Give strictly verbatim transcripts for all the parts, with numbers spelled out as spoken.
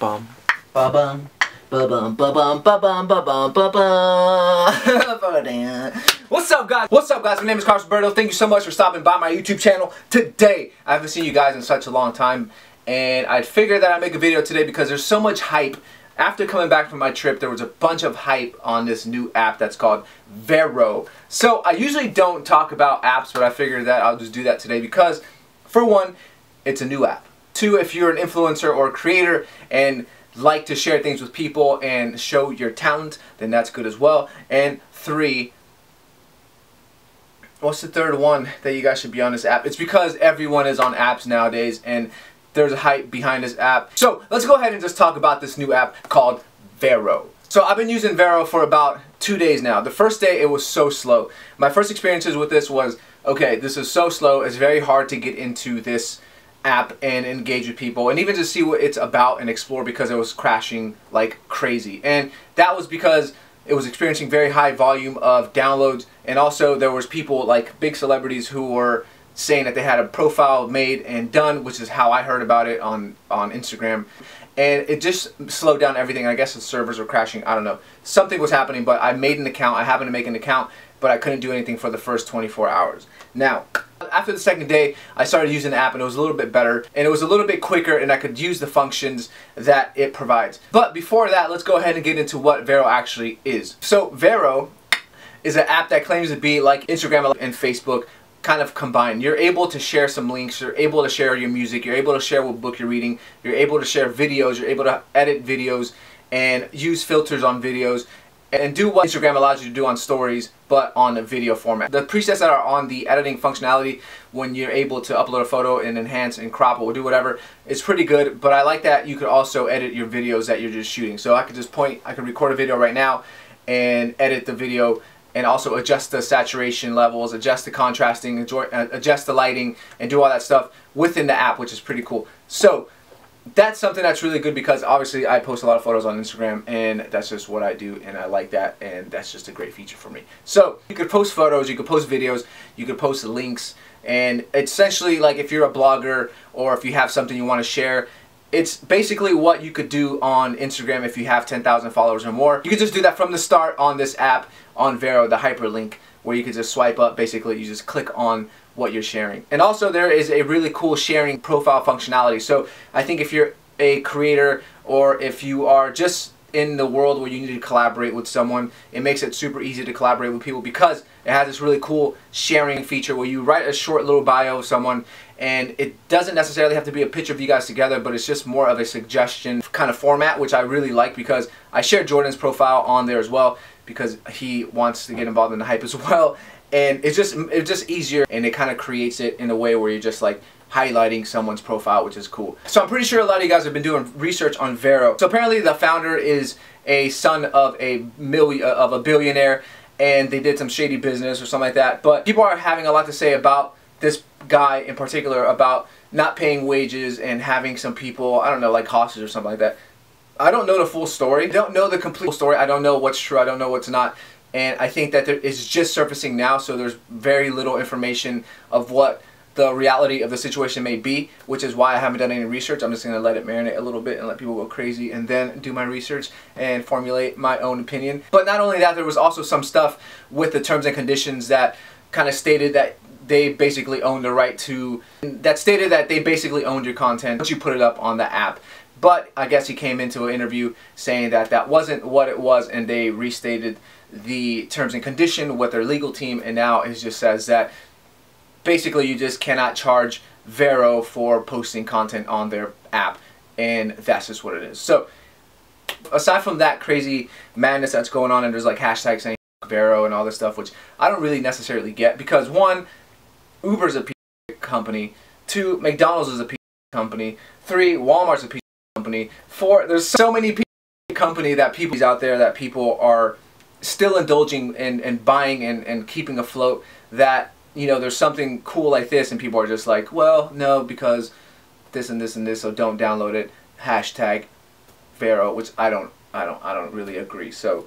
bum ba bum ba bum ba bum ba bum ba bum ba bum. What's up, guys? What's up, guys? My name is Carlos Roberto. Thank you so much for stopping by my YouTube channel today. I haven't seen you guys in such a long time, and I figured that I'd make a video today because there's so much hype. After coming back from my trip, there was a bunch of hype on this new app that's called Vero. So I usually don't talk about apps, but I figured that I'll just do that today because, for one, it's a new app. Two, if you're an influencer or a creator and like to share things with people and show your talent, then that's good as well. And three, what's the third one that you guys should be on this app? It's because everyone is on apps nowadays, and there's a hype behind this app. So let's go ahead and just talk about this new app called Vero. So I've been using Vero for about two days now. The first day, it was so slow. My first experiences with this was, okay, this is so slow. It's very hard to get into this app and engage with people and even just see what it's about and explore, because it was crashing like crazy. And that was because it was experiencing very high volume of downloads, and also there was people like big celebrities who were saying that they had a profile made and done, which is how I heard about it on on Instagram, and it just slowed down everything. I guess the servers were crashing, I don't know, something was happening, but I made an account. I happened to make an account, but I couldn't do anything for the first twenty-four hours. Now, after the second day, I started using the app, and it was a little bit better, and it was a little bit quicker, and I could use the functions that it provides. But before that, let's go ahead and get into what Vero actually is. So Vero is an app that claims to be like Instagram and Facebook kind of combined. You're able to share some links, you're able to share your music, you're able to share what book you're reading, you're able to share videos, you're able to edit videos and use filters on videos, and do what Instagram allows you to do on stories, but on a video format. The presets that are on the editing functionality, when you're able to upload a photo and enhance and crop or do whatever, it's pretty good. But I like that you could also edit your videos that you're just shooting. So I could just point, I could record a video right now and edit the video, and also adjust the saturation levels, adjust the contrasting, enjoy, adjust the lighting, and do all that stuff within the app, which is pretty cool. So that's something that's really good, because obviously I post a lot of photos on Instagram, and that's just what I do, and I like that, and that's just a great feature for me. So you could post photos, you could post videos, you could post links, and essentially, like, if you're a blogger or if you have something you want to share, it's basically what you could do on Instagram if you have ten thousand followers or more. You could just do that from the start on this app, on Vero, the hyperlink, where you could just swipe up. Basically, you just click on what you're sharing. And also, there is a really cool sharing profile functionality. So I think if you're a creator, or if you are just in the world where you need to collaborate with someone, it makes it super easy to collaborate with people, because it has this really cool sharing feature where you write a short little bio of someone, and it doesn't necessarily have to be a picture of you guys together, but it's just more of a suggestion kind of format, which I really like, because I shared Jordan's profile on there as well, because he wants to get involved in the hype as well. And it's just it's just easier, and it kind of creates it in a way where you're just like highlighting someone's profile, which is cool. So I'm pretty sure a lot of you guys have been doing research on Vero. So apparently the founder is a son of a million of a billionaire, and they did some shady business or something like that. But people are having a lot to say about this guy in particular, about not paying wages and having some people, I don't know, like hostages or something like that. I don't know the full story. I don't know the complete story. I don't know what's true. I don't know what's not. And I think that there, it's just surfacing now, so there's very little information of what the reality of the situation may be, which is why I haven't done any research. I'm just going to let it marinate a little bit and let people go crazy, and then do my research and formulate my own opinion. But not only that, there was also some stuff with the terms and conditions that kind of stated that they basically owned the right to, that stated that they basically owned your content once you put it up on the app. But I guess he came into an interview saying that that wasn't what it was, and they restated the terms and condition with their legal team, and now it just says that basically you just cannot charge Vero for posting content on their app, and that's just what it is. So aside from that crazy madness that's going on, and there's like hashtags saying Vero and all this stuff, which I don't really necessarily get, because one, Uber's a piece of company, two, McDonald's is a piece of company, three, Walmart's a piece of company, four, there's so many pieces of company that people out there that people are still indulging and in, in buying and, and keeping afloat, that, you know, there's something cool like this and people are just like, well, no, because this and this and this, so don't download it. Hashtag Vero, which I don't I don't I don't really agree, so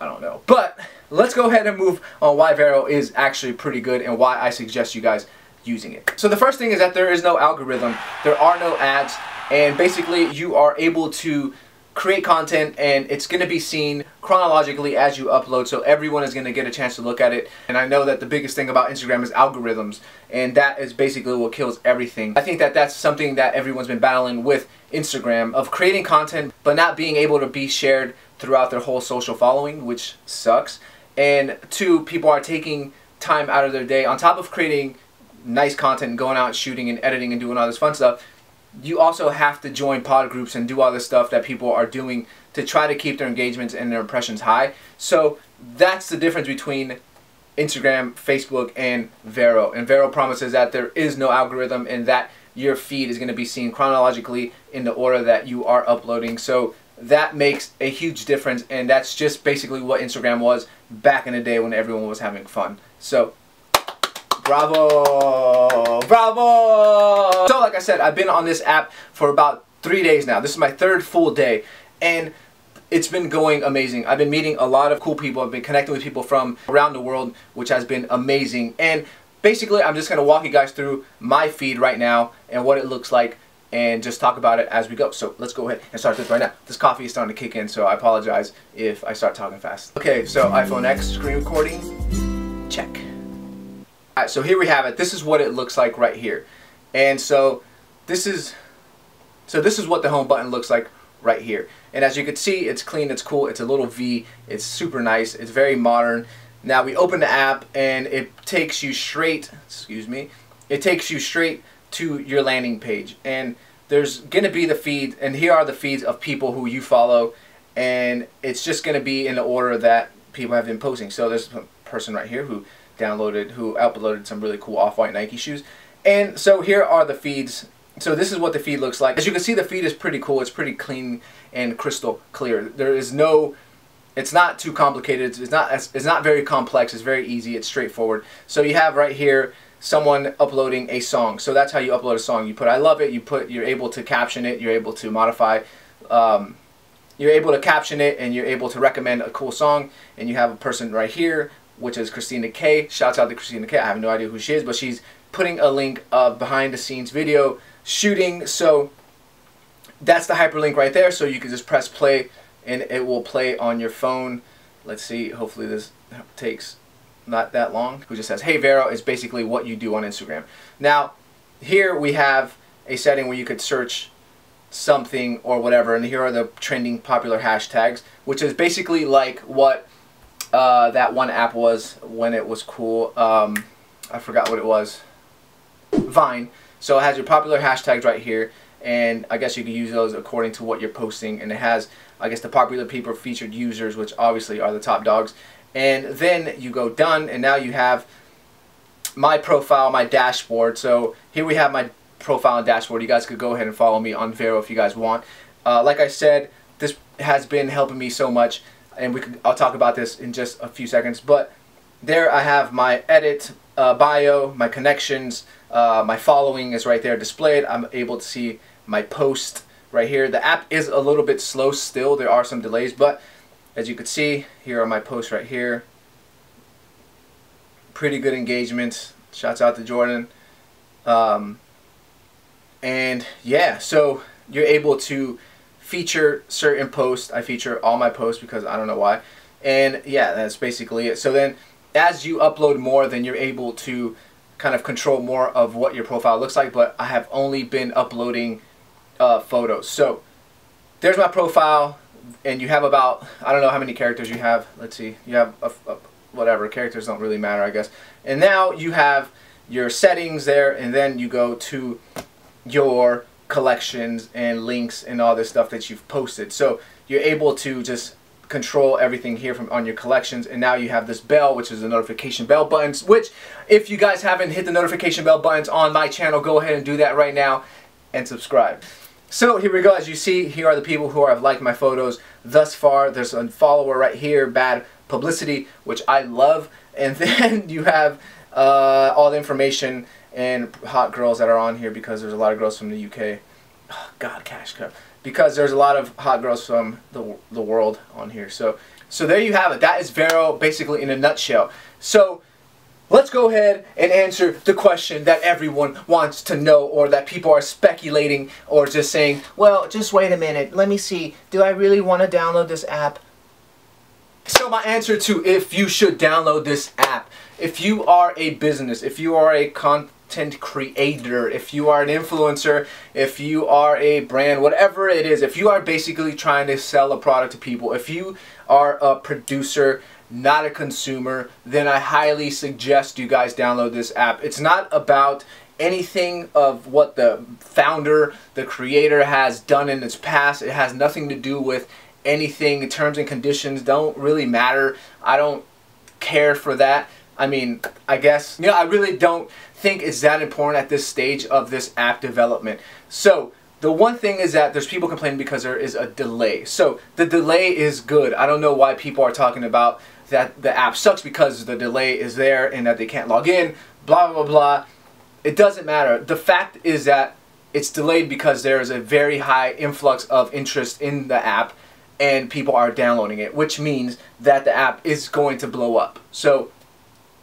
I don't know. But let's go ahead and move on why Vero is actually pretty good and why I suggest you guys using it. So the first thing is that there is no algorithm. There are no ads. and basically you are able to create content, and it's going to be seen chronologically as you upload, so everyone is going to get a chance to look at it. And I know that the biggest thing about Instagram is algorithms, and that is basically what kills everything. I think that that's something that everyone's been battling with Instagram, of creating content but not being able to be shared throughout their whole social following, which sucks. And two, people are taking time out of their day on top of creating nice content and going out and shooting and editing and doing all this fun stuff. You also have to join pod groups and do all this stuff that people are doing to try to keep their engagements and their impressions high. So that's the difference between Instagram, Facebook, and Vero. And Vero promises that there is no algorithm and that your feed is going to be seen chronologically in the order that you are uploading. So that makes a huge difference, and that's just basically what Instagram was back in the day when everyone was having fun. So bravo, bravo. So like I said, I've been on this app for about three days now. This is my third full day, and it's been going amazing. I've been meeting a lot of cool people. I've been connecting with people from around the world, which has been amazing. And basically, I'm just going to walk you guys through my feed right now and what it looks like, and just talk about it as we go. So let's go ahead and start this right now. This coffee is starting to kick in, so I apologize if I start talking fast. Okay, so iPhone X screen recording, check. All right, so here we have it. This is what it looks like right here. And so this is, so this is what the home button looks like right here. And as you can see, it's clean, it's cool, it's a little V, it's super nice, it's very modern. Now we open the app and it takes you straight, excuse me, it takes you straight to your landing page, and there's gonna be the feed, and here are the feeds of people who you follow, and it's just gonna be in the order that people have been posting. So there's a person right here who downloaded, who uploaded some really cool off-white Nike shoes, and so here are the feeds. So this is what the feed looks like. As you can see, the feed is pretty cool. It's pretty clean and crystal clear. There is no, it's not too complicated. It's not, it's not very complex. It's very easy. It's straightforward. So you have right here someone uploading a song. So that's how you upload a song. You put I love it, you put you're able to caption it, you're able to modify um, you're able to caption it, and you're able to recommend a cool song. And you have a person right here, which is Christina K. Shouts out to Christina K. I have no idea who she is, but she's putting a link of behind the scenes video shooting. So that's the hyperlink right there. So you can just press play and it will play on your phone. Let's see, hopefully this takes not that long. Who just says, hey Vero, is basically what you do on Instagram. Now here we have a setting where you could search something or whatever, and here are the trending popular hashtags, which is basically like what uh, that one app was when it was cool. um, I forgot what it was. Vine. So it has your popular hashtags right here, and I guess you can use those according to what you're posting, and it has, I guess, the popular people, featured users, which obviously are the top dogs. And then you go done, and now you have my profile, my dashboard. So here we have my profile and dashboard. You guys could go ahead and follow me on Vero if you guys want. Uh, like I said, this has been helping me so much, and we could, I'll talk about this in just a few seconds. But there I have my edit uh, bio, my connections, uh, my following is right there displayed. I'm able to see my post right here. The app is a little bit slow still. There are some delays, but as you can see, here are my posts right here. Pretty good engagement. Shouts out to Jordan. Um, and yeah, so you're able to feature certain posts. I feature all my posts because I don't know why. And yeah, that's basically it. So then as you upload more, then you're able to kind of control more of what your profile looks like. But I have only been uploading uh, photos. So there's my profile. And you have about, I don't know how many characters you have. Let's see, you have a, a, whatever, characters don't really matter, I guess. And now you have your settings there, and then you go to your collections and links and all this stuff that you've posted. So you're able to just control everything here from on your collections. And now you have this bell, which is the notification bell buttons, which if you guys haven't hit the notification bell buttons on my channel, go ahead and do that right now and subscribe. So here we go. As you see, here are the people who have liked my photos thus far. There's a follower right here, bad publicity, which I love. And then you have uh, all the information and hot girls that are on here, because there's a lot of girls from the U K. Oh, God, cash cup. Because there's a lot of hot girls from the, the world on here. So, so there you have it. That is Vero basically in a nutshell. So Let's go ahead and answer the question that everyone wants to know, or that people are speculating, or just saying, well, just wait a minute, let me see, do I really want to download this app? So my answer to if you should download this app, if you are a business, if you are a content creator, if you are an influencer, if you are a brand, whatever it is, if you are basically trying to sell a product to people, if you are a producer, not a consumer, then I highly suggest you guys download this app. It's not about anything of what the founder, the creator has done in its past. It has nothing to do with anything. Terms and conditions don't really matter. I don't care for that. I mean, I guess, you know, I really don't think it's that important at this stage of this app development. So the one thing is that there's people complaining because there is a delay. So the delay is good. I don't know why people are talking about that the app sucks because the delay is there and that they can't log in, blah, blah, blah. It doesn't matter. The fact is that it's delayed because there is a very high influx of interest in the app and people are downloading it, which means that the app is going to blow up. So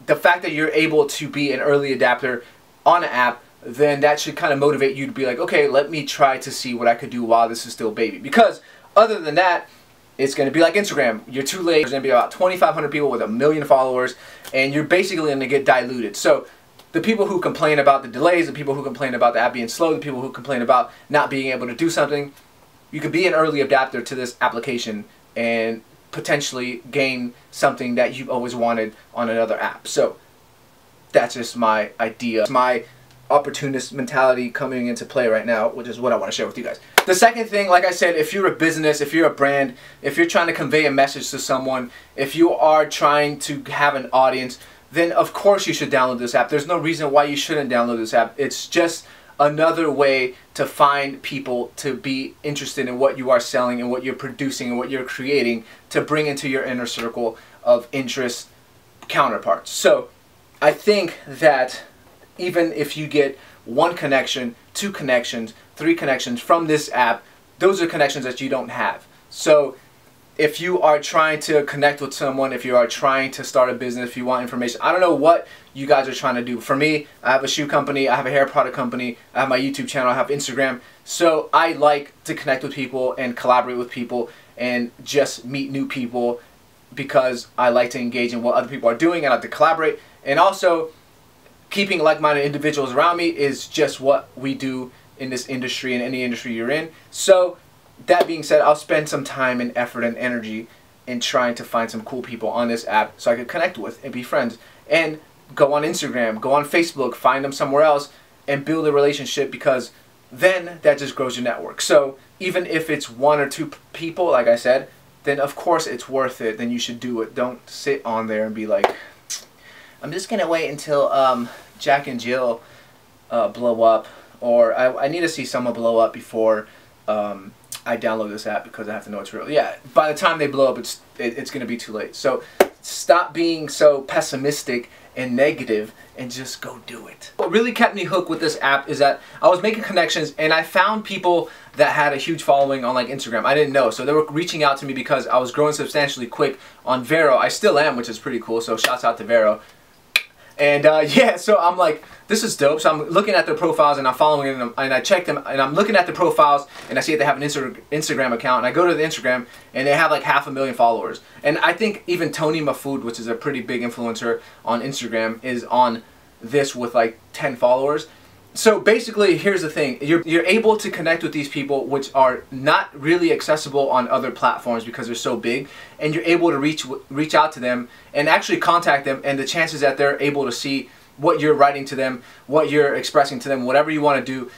the fact that you're able to be an early adapter on an app, then that should kind of motivate you to be like, okay, let me try to see what I could do while this is still baby. Because other than that, it's going to be like Instagram. You're too late. There's going to be about twenty-five hundred people with a million followers, and you're basically going to get diluted. So the people who complain about the delays, the people who complain about the app being slow, the people who complain about not being able to do something, you could be an early adapter to this application and potentially gain something that you've always wanted on another app. So that's just my idea. My opportunist mentality coming into play right now, which is what I want to share with you guys. The second thing, like I said, if you're a business, if you're a brand, if you're trying to convey a message to someone, if you are trying to have an audience, then of course you should download this app. There's no reason why you shouldn't download this app. It's just another way to find people to be interested in what you are selling and what you're producing and what you're creating to bring into your inner circle of interest counterparts. So I think that even if you get one connection, two connections, three connections from this app, those are connections that you don't have. So if you are trying to connect with someone, if you are trying to start a business, if you want information, I don't know what you guys are trying to do. For me, I have a shoe company, I have a hair product company, I have my YouTube channel, I have Instagram. So I like to connect with people and collaborate with people and just meet new people because I like to engage in what other people are doing. I like to collaborate, and also keeping like-minded individuals around me is just what we do in this industry and any industry you're in. So that being said, I'll spend some time and effort and energy in trying to find some cool people on this app so I could connect with and be friends, and go on Instagram, go on Facebook, find them somewhere else and build a relationship, because then that just grows your network. So even if it's one or two people, like I said, then of course it's worth it. Then you should do it. Don't sit on there and be like, I'm just gonna wait until um, Jack and Jill uh, blow up, or I, I need to see someone blow up before um, I download this app because I have to know it's real. Yeah, by the time they blow up, it's it, it's gonna be too late. So stop being so pessimistic and negative and just go do it. What really kept me hooked with this app is that I was making connections and I found people that had a huge following on like Instagram. I didn't know, so they were reaching out to me because I was growing substantially quick on Vero. I still am, which is pretty cool. So shouts out to Vero. And uh, yeah, so I'm like, this is dope. So I'm looking at their profiles and I'm following them, and I check them, and I'm looking at the profiles and I see that they have an Insta Instagram account, and I go to the Instagram and they have like half a million followers. And I think even Tony Mafood, which is a pretty big influencer on Instagram, is on this with like ten followers. So basically, here's the thing. You're, you're able to connect with these people, which are not really accessible on other platforms because they're so big, and you're able to reach, reach out to them and actually contact them, and the chances that they're able to see what you're writing to them, what you're expressing to them, whatever you want to do,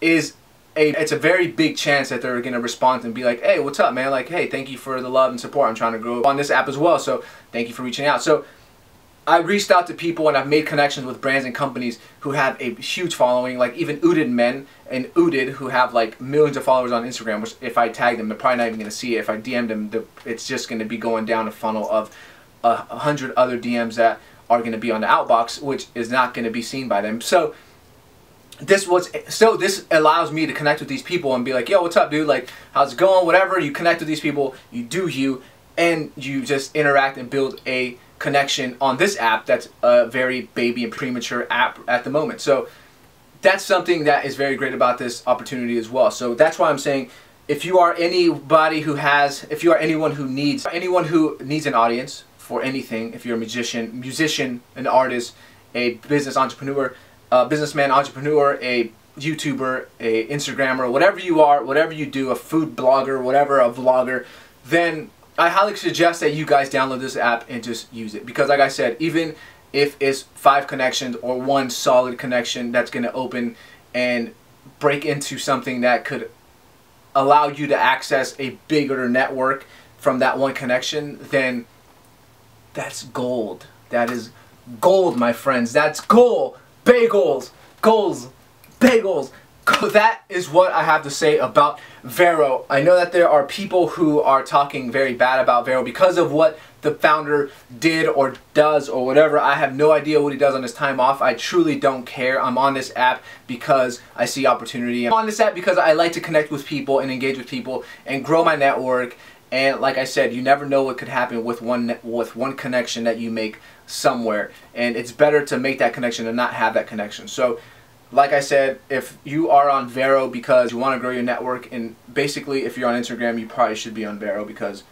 is a, it's a very big chance that they're going to respond and be like, hey, what's up, man? Like, hey, thank you for the love and support. I'm trying to grow on this app as well, so thank you for reaching out. So I reached out to people and I've made connections with brands and companies who have a huge following, like even Udid Men and Udid, who have like millions of followers on Instagram, which if I tag them, they're probably not even going to see it. If I D M them, it's just going to be going down a funnel of a hundred other D Ms that are going to be on the outbox, which is not going to be seen by them. So this was, so this allows me to connect with these people and be like, yo, what's up, dude? Like, how's it going? Whatever. You connect with these people, you do you, and you just interact and build a connection on this app that's a very baby and premature app at the moment. So that's something that is very great about this opportunity as well. So that's why I'm saying, if you are anybody who has, if you are anyone who needs, anyone who needs an audience for anything, if you're a musician, musician, an artist, a business entrepreneur, a businessman, entrepreneur, a YouTuber, a Instagrammer, whatever you are, whatever you do, a food blogger, whatever, a vlogger, then I highly suggest that you guys download this app and just use it. Because like I said, even if it's five connections or one solid connection that's going to open and break into something that could allow you to access a bigger network from that one connection, then that's gold. That is gold, my friends. That's gold. Bagels. Goals. Bagels. That is what I have to say about Vero. I know that there are people who are talking very bad about Vero because of what the founder did or does or whatever. I have no idea what he does on his time off. I truly don't care. I'm on this app because I see opportunity. I'm on this app because I like to connect with people and engage with people and grow my network. And like I said, you never know what could happen with one with one connection that you make somewhere. And it's better to make that connection than not have that connection. So, like I said, if you are on Vero because you want to grow your network, and basically if you're on Instagram, you probably should be on Vero because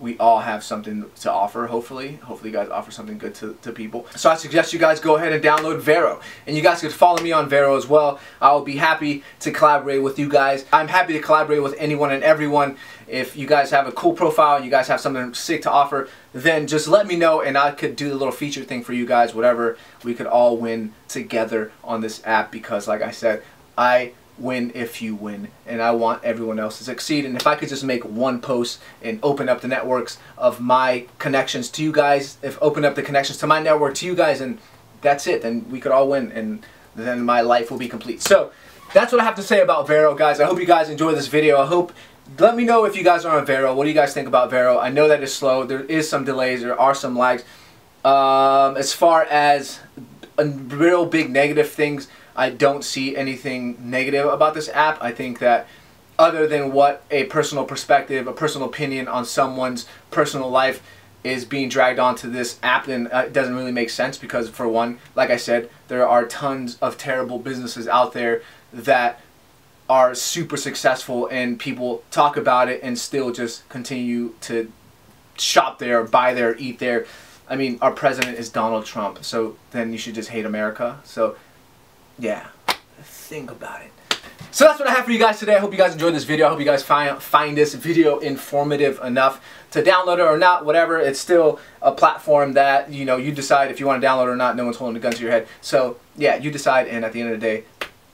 we all have something to offer, hopefully. Hopefully you guys offer something good to, to people. So I suggest you guys go ahead and download Vero. And you guys could follow me on Vero as well. I will be happy to collaborate with you guys. I'm happy to collaborate with anyone and everyone. If you guys have a cool profile and you guys have something sick to offer, then just let me know and I could do the little feature thing for you guys, whatever. We could all win together on this app because, like I said, I win if you win, and I want everyone else to succeed. And if I could just make one post and open up the networks of my connections to you guys, if open up the connections to my network to you guys, and that's it, then we could all win, and then my life will be complete. So that's what I have to say about Vero, guys. I hope you guys enjoy this video. I hope, let me know if you guys are on Vero. What do you guys think about Vero? I know that it's slow, there is some delays, there are some lags. Um, as far as real big negative things, I don't see anything negative about this app. I think that other than what a personal perspective, a personal opinion on someone's personal life is being dragged onto this app, then it doesn't really make sense because, for one, like I said, there are tons of terrible businesses out there that are super successful and people talk about it and still just continue to shop there, buy there, eat there. I mean, our president is Donald Trump, so then you should just hate America. So, yeah, think about it. So that's what I have for you guys today. I hope you guys enjoyed this video. I hope you guys find find this video informative enough to download it or not, whatever. It's still a platform that, you know, you decide if you want to download it or not. No one's holding a gun to your head. So, yeah, you decide, and at the end of the day,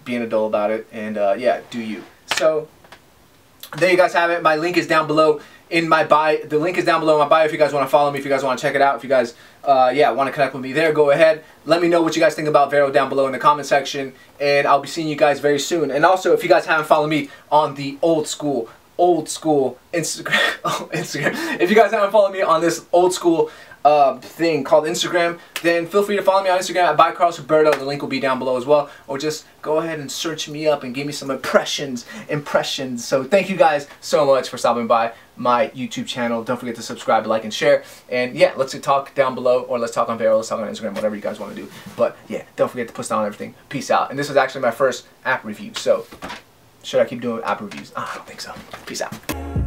be an adult about it, and, uh, yeah, do you. So, there you guys have it. My link is down below in my bio. The link is down below in my bio if you guys want to follow me, if you guys want to check it out, if you guys, uh, yeah, want to connect with me there, go ahead. Let me know what you guys think about Vero down below in the comment section, and I'll be seeing you guys very soon. And also, if you guys haven't followed me on the old school, old school Instagram, oh, Instagram. If you guys haven't followed me on this old school uh, thing called Instagram, then feel free to follow me on Instagram at by Carlos Roberto. The link will be down below as well. Or just go ahead and search me up and give me some impressions, impressions. So thank you guys so much for stopping by my YouTube channel. Don't forget to subscribe, like, and share. And yeah, let's talk down below, or let's talk on Vero, let's talk on Instagram, whatever you guys want to do. But yeah, don't forget to post on everything. Peace out. And this was actually my first app review, so should I keep doing app reviews? I don't think so. Peace out.